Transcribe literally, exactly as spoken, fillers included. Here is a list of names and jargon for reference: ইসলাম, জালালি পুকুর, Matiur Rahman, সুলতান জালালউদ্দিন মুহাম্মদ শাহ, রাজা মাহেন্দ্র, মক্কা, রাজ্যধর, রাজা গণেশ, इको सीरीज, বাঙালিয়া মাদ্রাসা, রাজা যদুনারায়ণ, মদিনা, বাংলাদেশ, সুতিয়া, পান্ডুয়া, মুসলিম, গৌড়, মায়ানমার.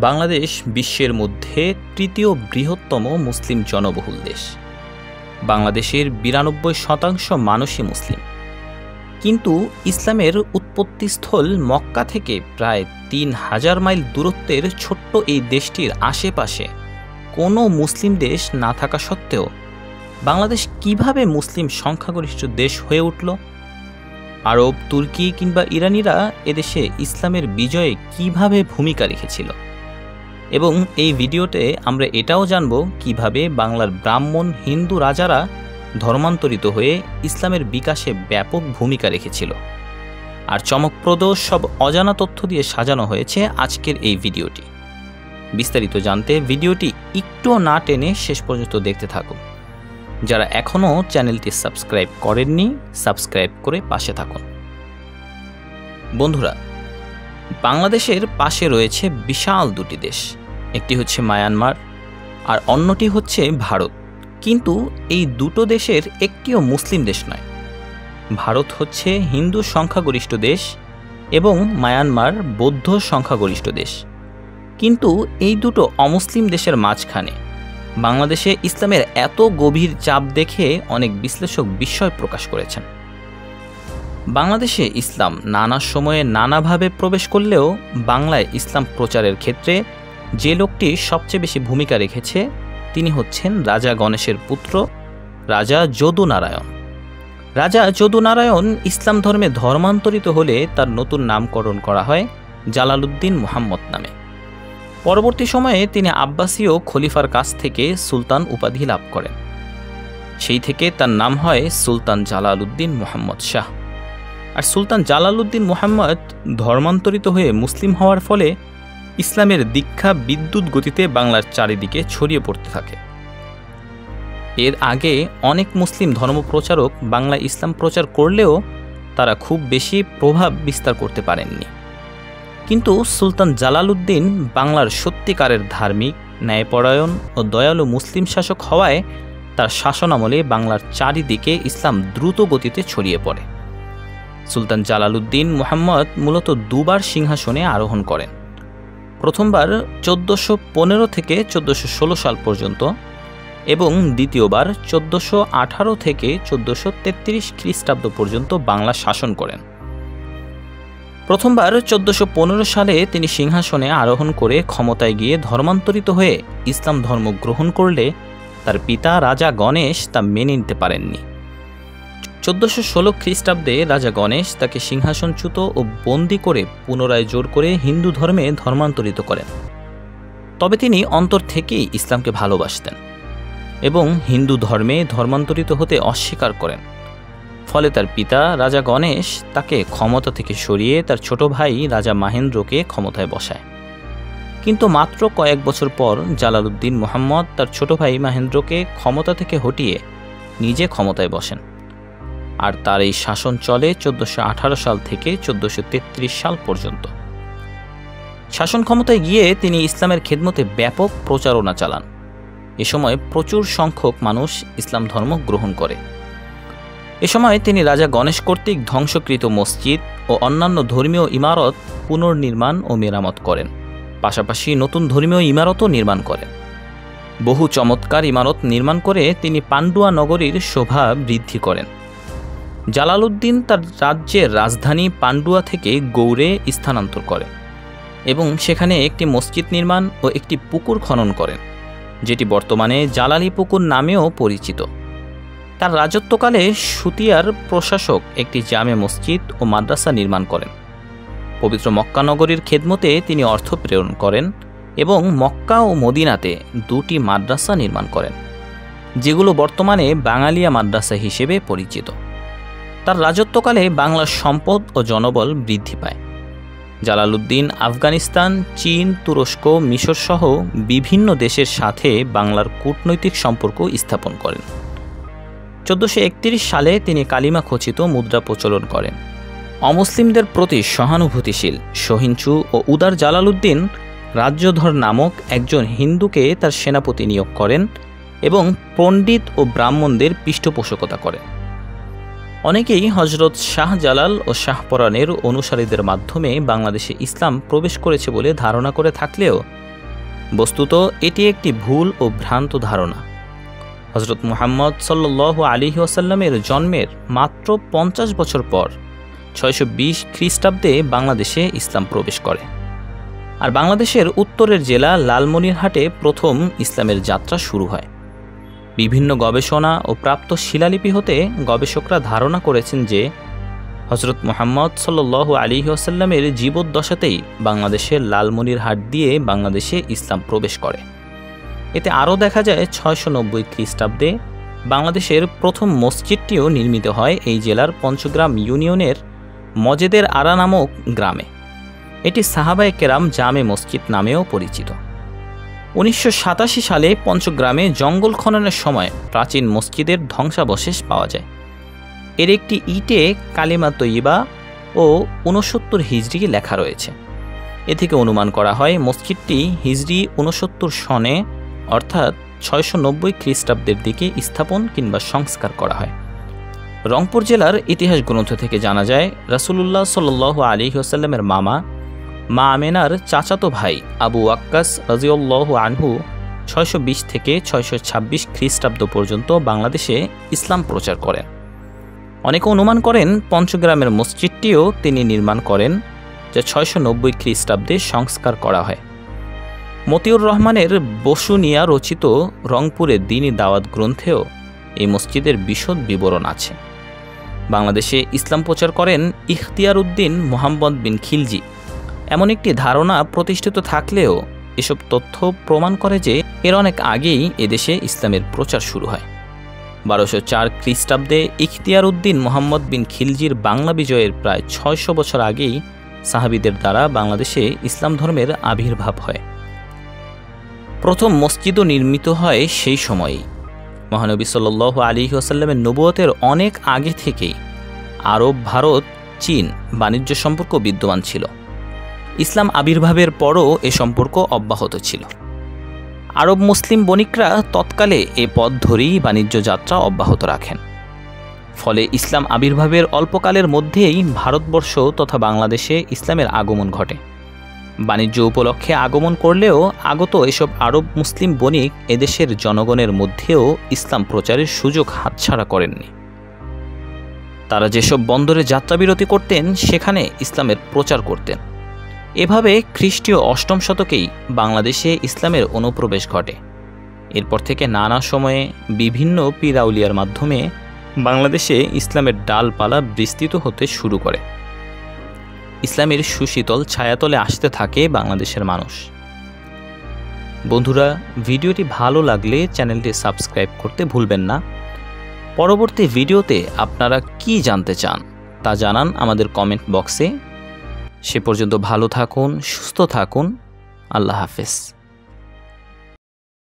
बांग्लादेश विश्वेर मध्य तृतीय बृहत्तम मुस्लिम जनबहुल देश। बांग्लादेशेर निरानब्बई शतांश मानुषी मुस्लिम, किन्तु इस्लामेर उत्पत्ति स्थल मक्का थेके प्राय तीन हजार माइल दूरत्वेर छोट्ट एई देशटिर आशेपाशे कोनो मुस्लिम देश ना थाका सत्त्वेओ बांग्लादेश किभाबे मुस्लिम संख्यागरिष्ठ देश हये उठलो, आरब तुर्की किंबा इरानीरा एदेशे इस्लामेर विजये किभाबे भूमिका रेखेछिलो एबं एई भिडियोते आमरा एटाओ जानबो किभाबे बांगलार ब्राह्मण हिंदू राजारा धर्मान्तरित हये इस्लामेर विकाशे व्यापक भूमिका रेखेछिलो। आर चमकप्रद सब अजाना तथ्य दिये साजानो हयेछे आजकेर एई भिडियोटी। विस्तारित जानते भिडियोटी एकटुओ ना टेने शेष पर्यन्त देखते थाकुन। যারা এখনো চ্যানেলটি সাবস্ক্রাইব করেননি সাবস্ক্রাইব করে পাশে থাকুন। বন্ধুরা, বাংলাদেশের পাশে রয়েছে বিশাল দুটি দেশ, একটি হচ্ছে মায়ানমার আর অন্যটি হচ্ছে ভারত। কিন্তু এই দুটো দেশের একটিও মুসলিম দেশ নয়। ভারত হচ্ছে হিন্দু সংখ্যাগরিষ্ঠ দেশ এবং মায়ানমার বৌদ্ধ সংখ্যাগরিষ্ঠ দেশ। কিন্তু এই দুটো অমুসলিম দেশের মাঝখানে বাংলাদেশে ইসলামের এত গভীর চাপ দেখে অনেক বিশ্লেষক বিস্ময় প্রকাশ করেছেন। বাংলাদেশে ইসলাম নানা সময়ে নানাভাবে প্রবেশ করলেও বাংলায় ইসলাম প্রচারের ক্ষেত্রে যে লোকটি সবচেয়ে বেশি ভূমিকা রেখেছে তিনি হচ্ছেন রাজা গণেশের পুত্র রাজা যদুনারায়ণ। রাজা যদুনারায়ণ ইসলাম ধর্মে ধর্মান্তরিত হলে তার নতুন নামকরণ করা হয় জালালউদ্দিন মুহাম্মদ নামে। পরবর্তী সময়ে তিনি আব্বাসীয় খলিফার কাছ থেকে সুলতান উপাধি লাভ করেন, সেই থেকে তার নাম হয় সুলতান জালালউদ্দিন মুহাম্মদ শাহ। আর সুলতান জালালউদ্দিন মুহাম্মদ ধর্মান্তরিত হয়ে মুসলিম হওয়ার ফলে ইসলামের দীক্ষা বিদ্যুৎ গতিতে বাংলার চারিদিকে ছড়িয়ে পড়তে থাকে। এর আগে অনেক মুসলিম ধর্মপ্রচারক বাংলায় ইসলাম প্রচার করলেও তারা খুব বেশি প্রভাব বিস্তার করতে পারেননি। কিন্তু সুলতান জালালউদ্দিন বাংলার সত্যিকারের ধার্মিক ন্যায়পরায়ণ ও দয়ালু মুসলিম শাসক হওয়ায় তার শাসনামলে বাংলার চারিদিকে ইসলাম দ্রুত গতিতে ছড়িয়ে পড়ে। সুলতান জালালউদ্দিন মুহাম্মদ মূলত দুবার সিংহাসনে আরোহণ করেন। প্রথমবার চোদ্দোশো পনেরো থেকে চোদ্দোশো ষোলো সাল পর্যন্ত এবং দ্বিতীয়বার চোদ্দোশো আঠারো থেকে চোদ্দোশো তেত্রিশ খ্রিস্টাব্দ পর্যন্ত বাংলা শাসন করেন। প্রথমবার চোদ্দোশো পনেরো সালে তিনি সিংহাসনে আরোহণ করে ক্ষমতায় গিয়ে ধর্মান্তরিত হয়ে ইসলাম ধর্ম গ্রহণ করলে তার পিতা রাজা গণেশ তা মেনে নিতে পারেননি। চোদ্দোশো ষোলো খ্রিস্টাব্দে রাজা গণেশ তাকে সিংহাসনচ্যুত ও বন্দি করে পুনরায় জোর করে হিন্দু ধর্মে ধর্মান্তরিত করেন। তবে তিনি অন্তর থেকেই ইসলামকে ভালোবাসতেন এবং হিন্দু ধর্মে ধর্মান্তরিত হতে অস্বীকার করেন। ফলে তার পিতা রাজা গণেশ তাকে ক্ষমতা থেকে সরিয়ে তার ছোট ভাই রাজা মাহেন্দ্রকে ক্ষমতায় বসায়। কিন্তু মাত্র কয়েক বছর পর জালালউদ্দিন মুহাম্মদ তার ছোট ভাই মাহেন্দ্রকে ক্ষমতা থেকে হটিয়ে নিজে ক্ষমতায় বসেন। আর তার এই শাসন চলে চোদ্দোশো আঠারো সাল থেকে চোদ্দোশো তেত্রিশ সাল পর্যন্ত। শাসন ক্ষমতায় গিয়ে তিনি ইসলামের খেদমতে ব্যাপক প্রচারণা চালান। এ সময় প্রচুর সংখ্যক মানুষ ইসলাম ধর্ম গ্রহণ করে। এ সময় তিনি রাজা গণেশ কর্তৃক ধ্বংসকৃত মসজিদ ও অন্যান্য ধর্মীয় ইমারত পুনর্নির্মাণ ও মেরামত করেন, পাশাপাশি নতুন ধর্মীয় ইমারতও নির্মাণ করেন। বহু চমৎকার ইমারত নির্মাণ করে তিনি পান্ডুয়া নগরীর শোভা বৃদ্ধি করেন। জালালউদ্দিন তার রাজ্যের রাজধানী পান্ডুয়া থেকে গৌড়ে স্থানান্তর করেন এবং সেখানে একটি মসজিদ নির্মাণ ও একটি পুকুর খনন করেন, যেটি বর্তমানে জালালি পুকুর নামেও পরিচিত। তার রাজত্বকালে সুতিয়ার প্রশাসক একটি জামে মসজিদ ও মাদ্রাসা নির্মাণ করেন। পবিত্র মক্কা নগরীর খেদমতে তিনি অর্থ প্রেরণ করেন এবং মক্কা ও মদিনাতে দুটি মাদ্রাসা নির্মাণ করেন, যেগুলো বর্তমানে বাঙালিয়া মাদ্রাসা হিসেবে পরিচিত। তার রাজত্বকালে বাংলার সম্পদ ও জনবল বৃদ্ধি পায়। জালালউদ্দিন আফগানিস্তান, চীন, তুরস্ক, মিশর সহ বিভিন্ন দেশের সাথে বাংলার কূটনৈতিক সম্পর্ক স্থাপন করেন। চোদ্দোশো একত্রিশ সালে তিনি কালিমা খচিত মুদ্রা প্রচলন করেন। অমুসলিমদের প্রতি সহানুভূতিশীল, সহিংসু ও উদার জালালউদ্দিন রাজ্যধর নামক একজন হিন্দুকে তার সেনাপতি নিয়োগ করেন এবং পণ্ডিত ও ব্রাহ্মণদের পৃষ্ঠপোষকতা করেন। अनेकेई हजरत शाह जालाल और शाह परानेर अनुसारीदेर माध्यमे बांग्लादेशे इस्लाम प्रवेश करेछे बोले धारणा करे थाकलेओ बस्तुत एटी एकटी भूल और भ्रांत धारणा। हजरत मुहम्मद सल्लल्लाहु आलैहि वसल्लमेर जन्मेर मात्र पचास बछर पर छयशो बीस ख्रिस्टाब्दे बांग्लादेशे इस्लाम प्रवेश करे और बांग्लादेशेर उत्तरेर जेला लालमनिरहाटे प्रथम इस्लामेर यात्रा शुरू हय। विभिन्न गवेषणा और प्राप्त शिलालिपि होते गवेषकरा धारणा करेछेन जे हजरत मुहम्मद सल्लल्लाहु आलैहि वसल्लमेर जीवद्दशातेई बांग्लादेशेर लालमनिरहाट दिए बांग्लादेशे इस्लाम प्रवेश करे। एते आरो देखा जाए छयशो नब्बई ख्रिस्टाब्दे बांग्लादेशेर प्रथम मस्जिदटिओ निर्मित हय एई जेलार पंचग्राम इउनियनेर मजेदेर आरा नामक ग्रामे। एटी साहाबाए केराम जामे मस्जिद नामेओ परिचित। उन्नीसशो सताशी साले पंचग्रामे जंगल खननेर समय प्राचीन मस्जिदेर ध्वंसावशेष पावा जाए। एर एकटी इटे कालिमा तय्यिबा ओ ऊनसत्तर हिजरी लेखा रयेछे। ए थेके अनुमान करा हय मस्जिदटी हिजरी ऊनसत्तर सने अर्थात छयशो नब्बई ख्रिस्टाब्देर दिके स्थापन किंबा संस्कार करा हय। रंगपुर जेलार इतिहास ग्रंथ थेके जाना जाय रसूलुल्लाह सल्लल्लाहु आलैहि वसल्लमेर मामा मा आमेनार चाचातो भाई आबू आक्कास रादियाल्लाहु आनहु छयशो बीस थेके छयशो छब्बीस ख्रिस्टाब्द पर्यन्त बांग्लादेशे इस्लाम प्रचार करें। अनेके अनुमान करें पंचग्रामेर मस्जिदटिओ तिनि निर्माण करें जा छयशो नब्बई ख्रिस्टाब्दे संस्कार करा हय। मतिउर रहमानेर बसुनिया रचित रंगपुरे दिनी दावत ग्रंथेओ एई मस्जिदेर विशद विवरण आछे। बांग्लादेशे इस्लाम प्रचार करें इख्तियार उद्दीन मुहम्मद बिन खिलजी। एमन एकटी धारणा प्रतिष्ठित थाकलेओ एसब तथ्य प्रमाण करे जे एर अनेक आगेई ए देशे इस्लामेर प्रचार शुरू हय। बारोशो चार ख्रिस्टाब्दे इख्तियार उद्दीन मुहम्मद बिन खिलजिर बांगला विजयेर प्राय छयशो बछर आगेई साहाबीदेर द्वारा बांग्लादेशे इस्लाम धर्मेर आविर्भाव हय। प्रथम मस्जिदो निर्मित हय सेई समयेई। महानबी सल्लल्लाहु आलैहि वसल्लमेर नबुवतेर अनेक आगे थेकेई आरब भारत चीन बाणिज्य सम्पर्क विद्यमान छिल। इस्लाम आविर्भावेर परो ए सम्पर्क अब्याहत छिल। आरब मुस्लिम बणिकरा तत्काले ए पथ धरेई बाणिज्य यात्रा अब्याहत राखें। फले इस्लाम आविर्भावेर अल्पकालेर मध्येई भारतवर्ष तथा बांग्लादेशे इस्लामेर आगमन घटे। बाणिज्य उपलक्षे आगमन करलेও आगत एसब आरब मुस्लिम बणिक एदेशेर जनगणेर मध्येও इस्लाम प्रचारेर सुयोग हातछाड़ा करेनনি। तारा जेसब बंदरे यात्राबिरति करतेन सेखाने इस्लामेर प्रचार करतेन। एभावे ख्रिस्टीय अष्टम शतकेई बांग्लादेशे इस्लामेर अनुप्रवेश घटे। एरपर थेके नाना समये विभिन्न पीराउलियार माध्यमे बांग्लादेशे इस्लामेर डालपाला विस्तृत होते शुरू करे। इस्लामेर सुशीतल छायातले आसते थाके बांग्लादेशेर मानुष। बंधुरा भिडियोटी भालो लागले चैनलटी सबस्क्राइब करते भूलबेन ना। परवर्ती भिडियोते आपनारा कि जानते चान ता जानान आमादेर कमेंट बक्से। से पर्यन्त भालो थाकुन, सुस्थ थाकुन, आल्लाह हाफेज।